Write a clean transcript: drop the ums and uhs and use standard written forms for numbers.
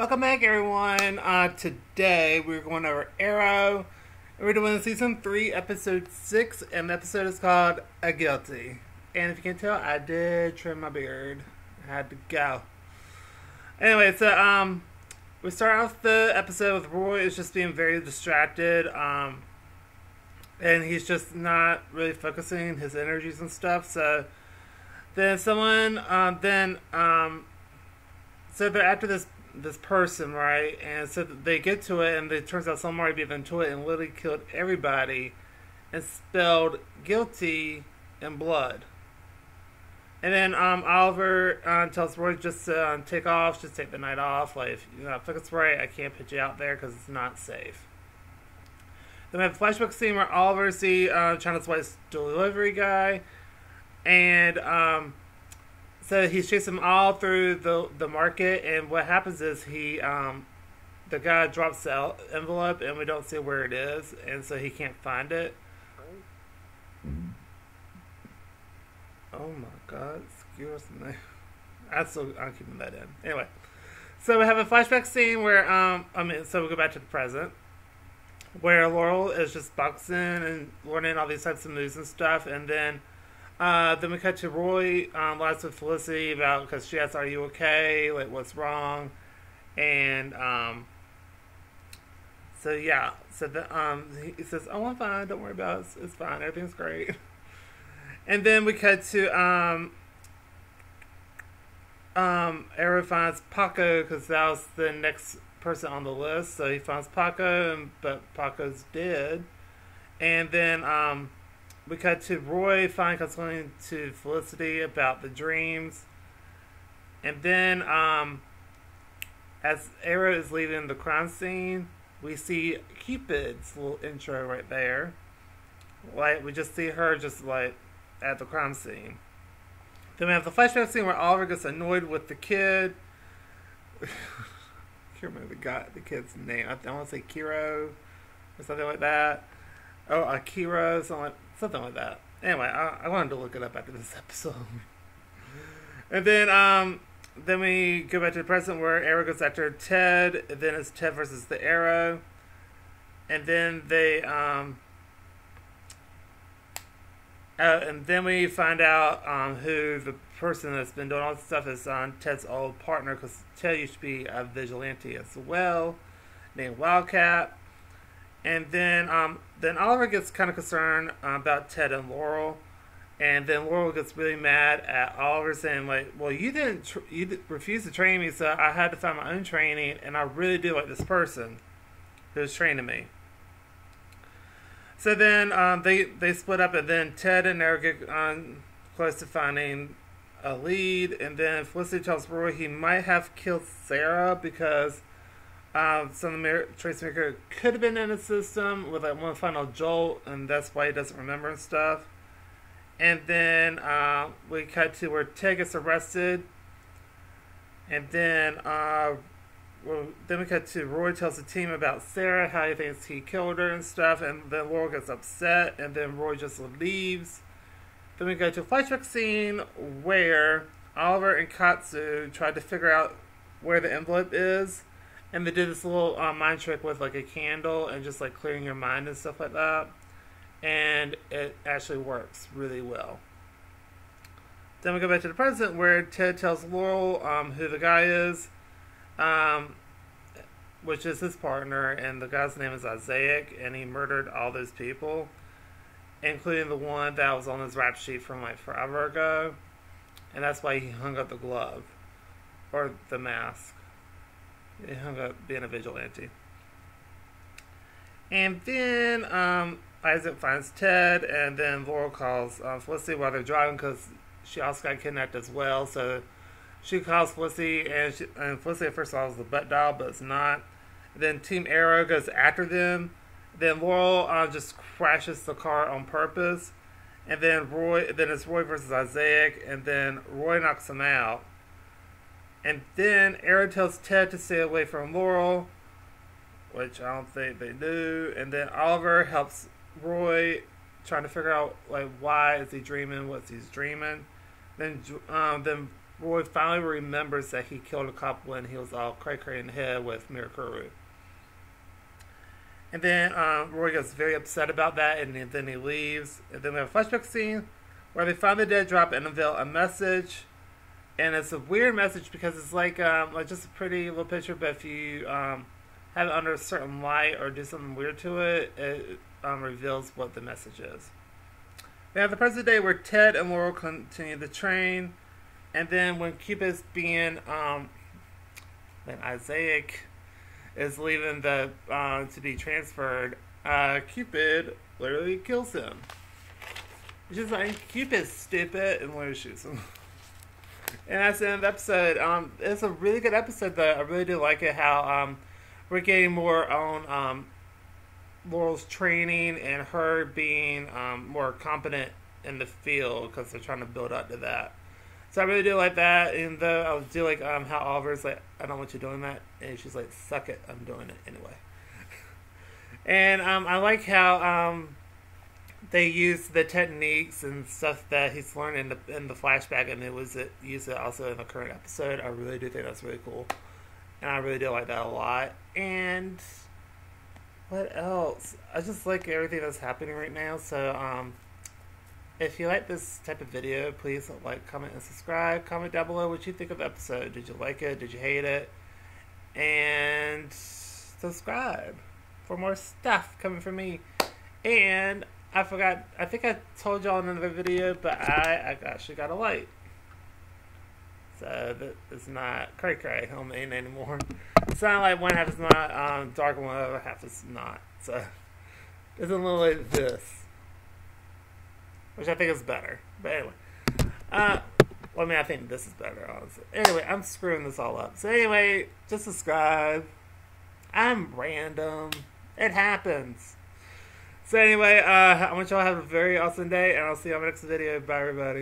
Welcome back, everyone. Today we're going over Arrow. We're doing season 3, episode 6, and the episode is called A Guilty. And if you can tell, I did trim my beard. I had to go. Anyway, so we start off the episode with Roy is just being very distracted, and he's just not really focusing his energies and stuff. So then someone, so they're after this person, right? And so they get to it, and it turns out someone already been to it and literally killed everybody and spelled guilty in blood. And then Oliver tells Roy just to take off, just take the night off. Like, if you're not fucking right, I can't put you out there because it's not safe. Then we have a flashback scene where Oliver sees China's wife's delivery guy, and so he chased them all through the market, and what happens is he, the guy drops the envelope, and we don't see where it is, and so he can't find it. Oh my God, excuse me. I'm keeping that in. Anyway, so we have a flashback scene where, so we go back to the present, where Laurel is just boxing and learning all these types of moves and stuff, and then we cut to Roy, lies with Felicity about, because she asks, are you okay? Like, what's wrong? And, so yeah. So he says, oh, I'm fine. Don't worry about it. It's fine. Everything's great. And then we cut to, Arrow finds Paco, because that was the next person on the list. So he finds Paco, but Paco's dead. And then, we cut to Roy finally complaining to Felicity about the dreams. And then, as Arrow is leaving the crime scene, we see Cupid's little intro right there. Like, we just see her just, like, at the crime scene. Then we have the flashback scene where Oliver gets annoyed with the kid. I can't remember the kid's name. I want to say Kiro or something like that. Oh, Akira, something like that. Anyway, I wanted to look it up after this episode. And then we go back to the present where Arrow goes after Ted. And then it's Ted versus the Arrow. And then they, and then we find out who the person that's been doing all this stuff is Ted's old partner, because Ted used to be a vigilante as well, named Wildcat. And then Oliver gets kind of concerned about Ted and Laurel, and then Laurel gets really mad at Oliver, saying like, "Well, you refused to train me, so I had to find my own training, and I really do like this person who's training me." So then they split up, and then Ted and Eric get close to finding a lead, and then Felicity tells Roy he might have killed Sarah because. Some of the Tracemaker could have been in his system with like one final jolt, and that's why he doesn't remember and stuff. And then we cut to where Ted gets arrested, and then we cut to Roy tells the team about Sarah, how he thinks he killed her and stuff, and then Laurel gets upset, and then Roy just leaves. Then we go to a flashback scene where Oliver and Katsu tried to figure out where the envelope is. And they did this little mind trick with like a candle and just like clearing your mind and stuff like that. And it actually works really well. Then we go back to the present where Ted tells Laurel who the guy is, which is his partner. And the guy's name is Isaac, and he murdered all those people, including the one that was on his rap sheet from like forever ago. And that's why he hung up the glove or the mask. It hung up being a vigilante. And then Isaac finds Ted, and then Laurel calls Felicity while they're driving, because she also got kidnapped as well. So she calls Felicity, and Felicity at first thought was the butt dial, but it's not. And then Team Arrow goes after them. Then Laurel just crashes the car on purpose. And then it's Roy versus Isaac, and then Roy knocks him out. And then Arrow tells Ted to stay away from Laurel, which I don't think they do. And then Oliver helps Roy, trying to figure out like why is he dreaming, what's he's dreaming. Then Roy finally remembers that he killed a cop when he was all cray-cray in the head with Mirakuru. And then Roy gets very upset about that, and then he leaves. And then we have a flashback scene where they find the dead drop and unveil a message. And it's a weird message because it's like just a pretty little picture, but if you have it under a certain light or do something weird to it, it reveals what the message is. We have the present day where Ted and Laurel continue the train. And then when Cupid's being, when Isaac is leaving the, to be transferred, Cupid literally kills him. It's just like, Cupid's stupid, and literally shoots him. And that's the end of the episode. It's a really good episode, though. I really do like it, how, we're getting more on, Laurel's training and her being, more competent in the field, because they're trying to build up to that. So I really do like that, and though I do like how Oliver's like, I don't want you doing that, and she's like, suck it, I'm doing it anyway. And I like how they use the techniques and stuff that he's learned in the flashback, and used it also in the current episode. I really do think that's really cool, and I really do like that a lot. And what else? I just like everything that's happening right now. So if you like this type of video, please like, comment, and subscribe. Comment down below what you think of the episode. Did you like it? Did you hate it? And subscribe for more stuff coming from me. And I forgot, I think I told y'all in another video, but I actually got a light. So that it's not cray-cray on me anymore. It's not like one half is not dark and one other half is not. So it's a little like this, which I think is better. But anyway. Well, I mean, I think this is better, honestly. Anyway, I'm screwing this all up. So anyway, just subscribe. I'm random. It happens. So anyway, I want y'all to have a very awesome day, and I'll see you on my next video. Bye, everybody.